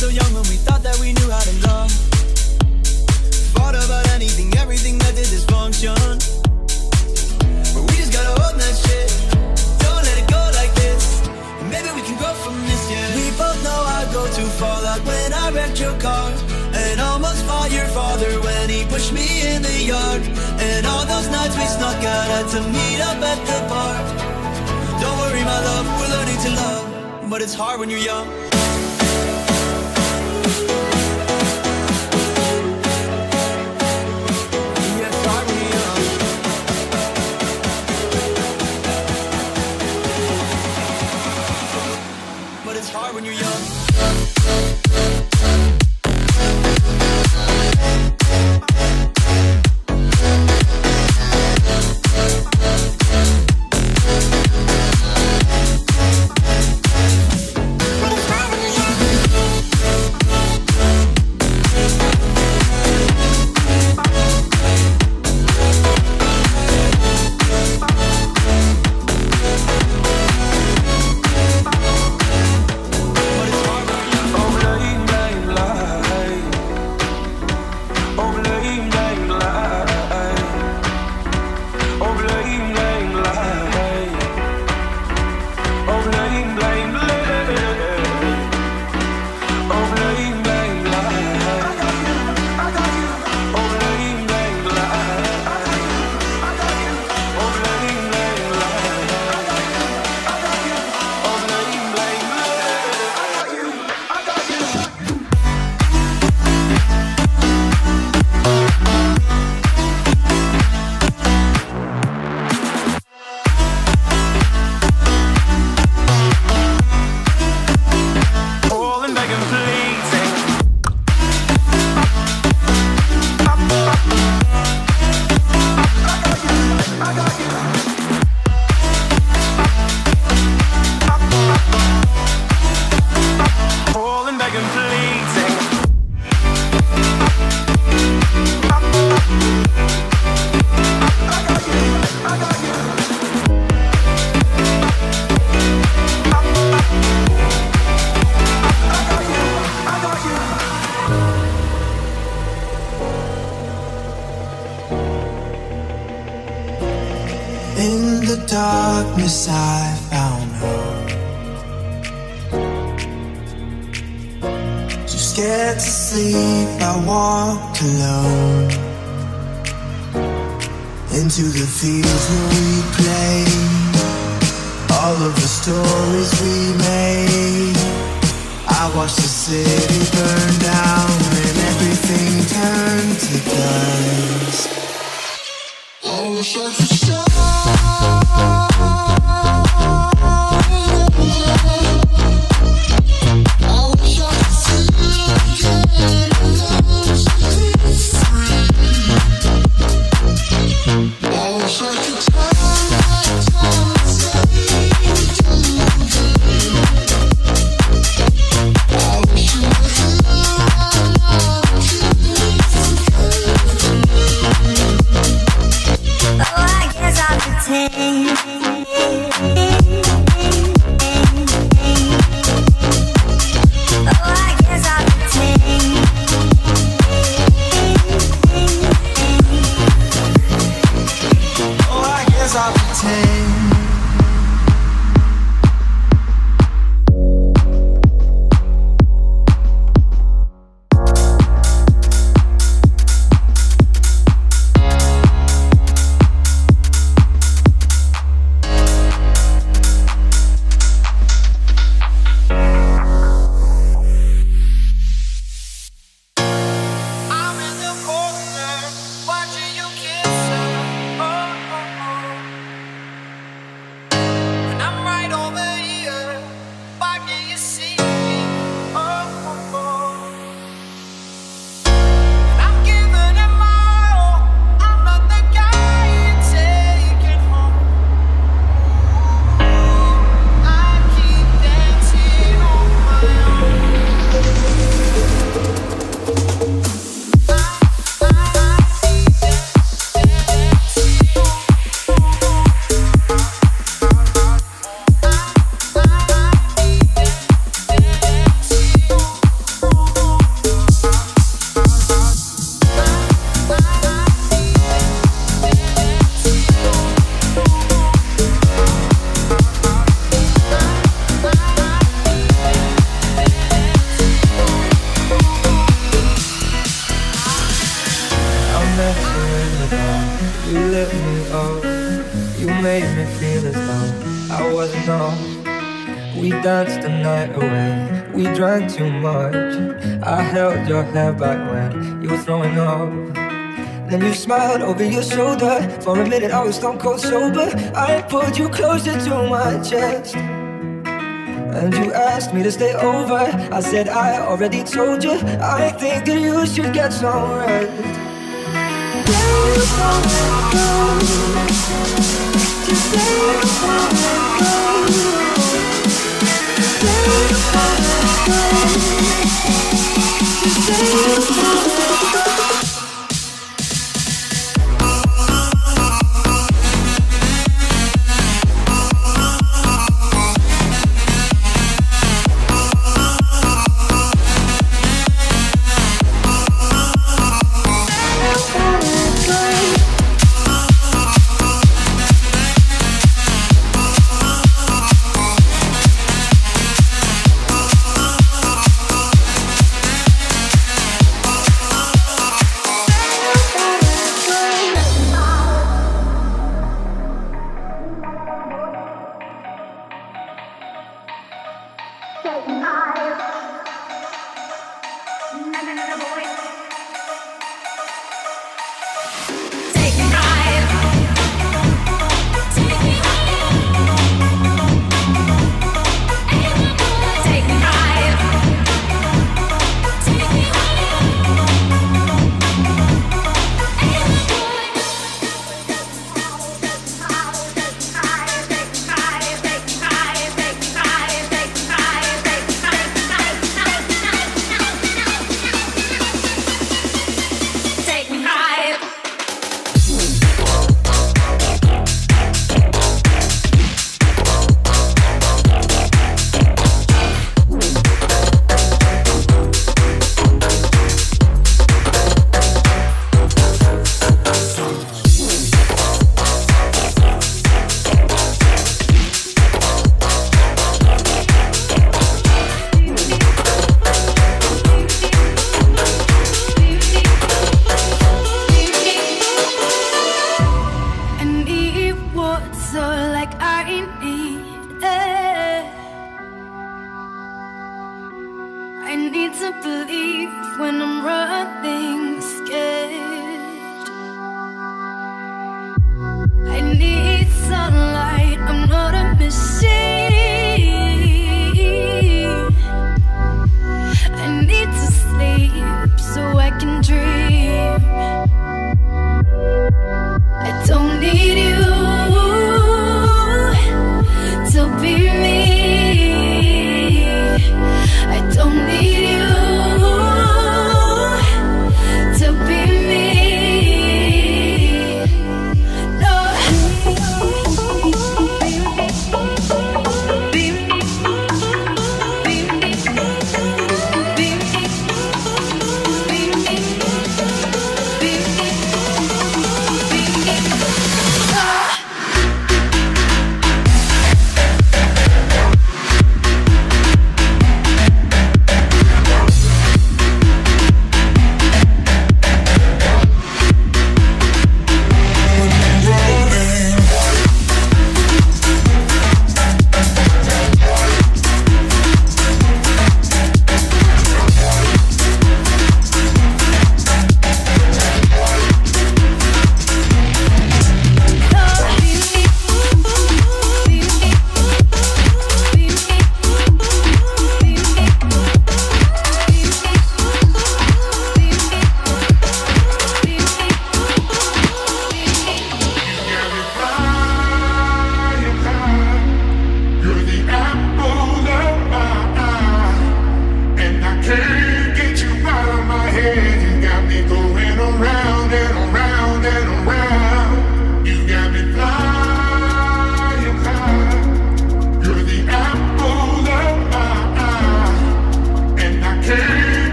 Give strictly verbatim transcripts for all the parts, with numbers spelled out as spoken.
so young when we thought that we knew how to love. Thought about anything, everything that did dysfunction. But we just gotta own that shit. Don't let it go like this. Maybe we can grow from this, yeah. We both know I go too far, like when I wrecked your car and almost fought your father when he pushed me in the yard. And all those nights we snuck out, had to meet up at the bar. Don't worry, my love, we're learning to love, but it's hard when you're young. When you're young. In the darkness I found her. So scared to sleep I walked alone into the fields where we played, all of the stories we made. I watched the city burn down and everything turned to dust. Oh, sure, sure. I like know. We danced the night away, we drank too much. I held your hair back when you were throwing up. Then you smiled over your shoulder. For a minute I was stone cold sober. I pulled you closer to my chest, and you asked me to stay over. I said I already told you, I think that you should get some rest. Just let it go. Just let it go.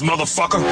ass motherfucker.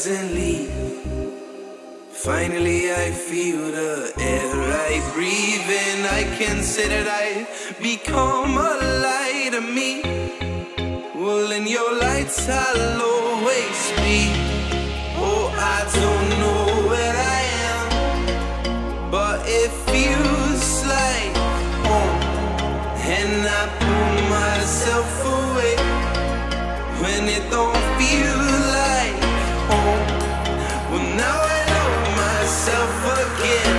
pleasantly. Finally I feel the air I breathe, and I can say that I've become a light of me. Well, in your lights I'll always be. Oh, I don't know where I am, but it feels like home. And I pull myself away when it don't feel like home. Well, now I know myself again,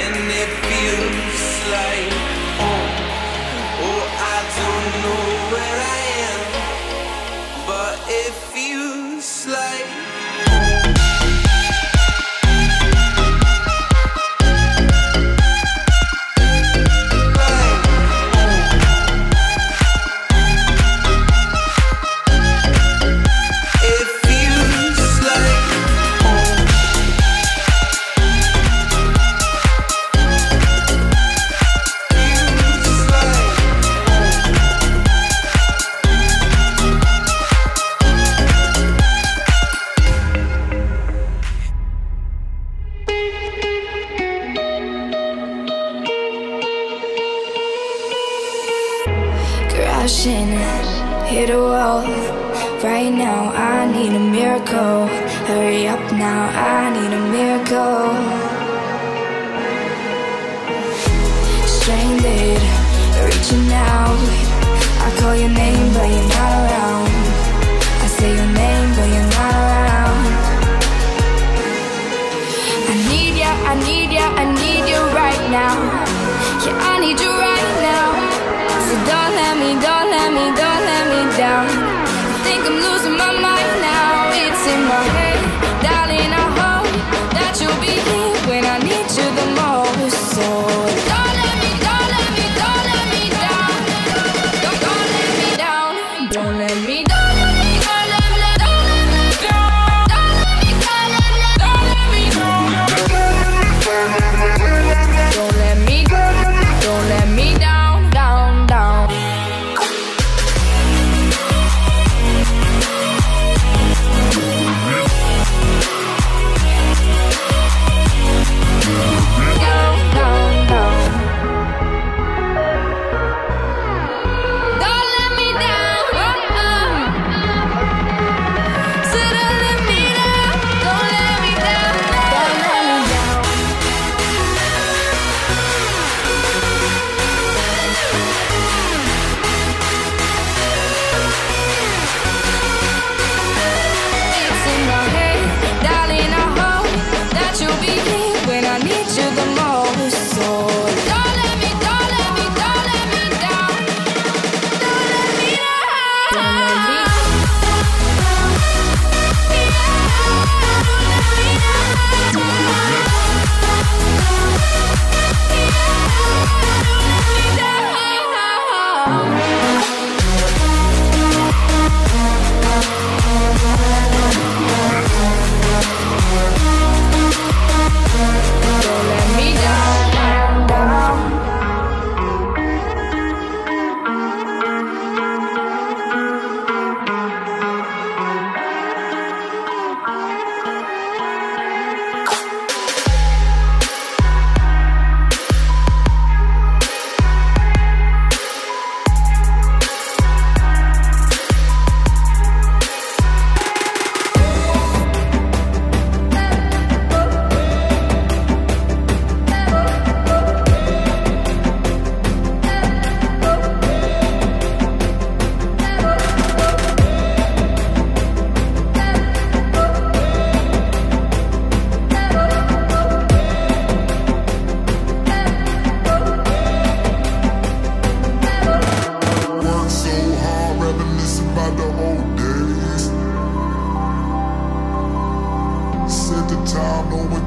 and it feels like home. Oh, I don't know where I am, but it feels like hit a wall. Right now I need a miracle. Hurry up now, I need a miracle. Stranded, reaching out. I call your name but you're not around. I say your name but you're not around. I need ya, I need ya, I need you right now. Yeah, I need you right now. So don't let me, don't let me, don't let me down. I think I'm losing my mind now. It's in my head, darling, I hope that you'll be here when I need you the most. So don't let me, don't let me, don't let me down. Don't, don't let me down. Don't let me down.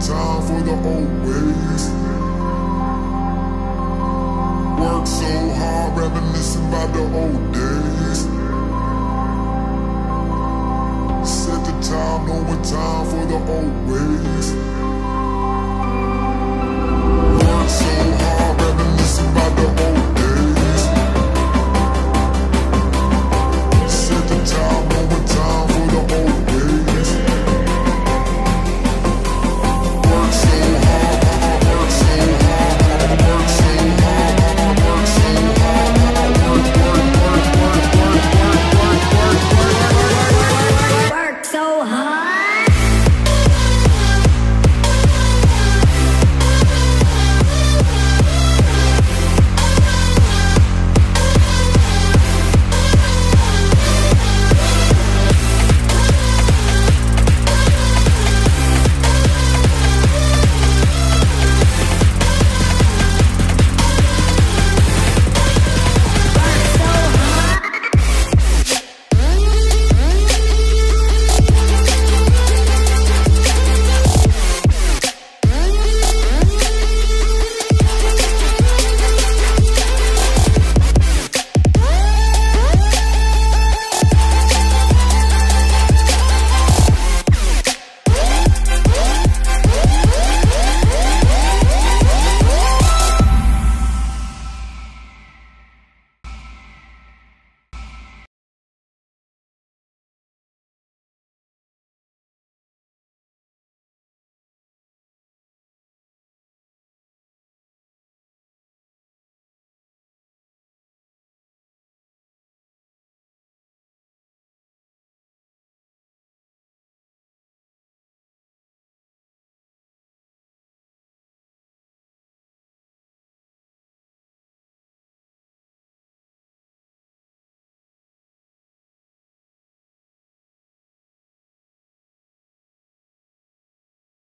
Time for the old ways.